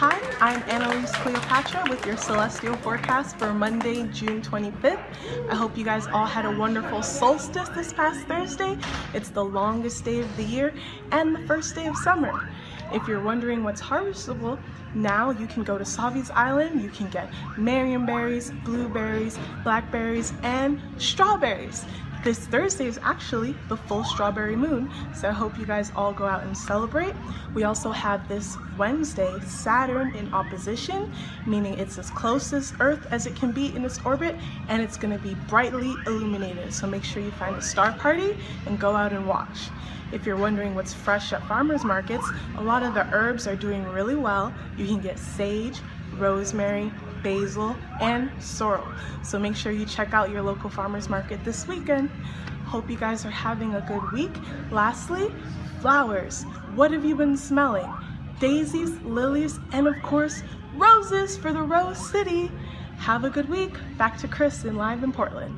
Hi, I'm Annalise Cleopatra with your Celestial Forecast for Monday, June 25th. I hope you guys all had a wonderful solstice this past Thursday. It's the longest day of the year and the first day of summer. If you're wondering what's harvestable, now you can go to Savi's Island. You can get marionberries, blueberries, blackberries, and strawberries. This Thursday is actually the full strawberry moon, so I hope you guys all go out and celebrate. We also have this Wednesday Saturn in opposition, meaning it's as close to Earth as it can be in its orbit, and it's going to be brightly illuminated, so make sure you find a star party and go out and watch. If you're wondering what's fresh at farmers markets, a lot of the herbs are doing really well. You can get sage, rosemary, basil, and sorrel. So make sure you check out your local farmers market this weekend. Hope you guys are having a good week. Lastly, flowers. What have you been smelling? Daisies, lilies, and of course, roses for the Rose City. Have a good week. Back to Chris in Live in Portland.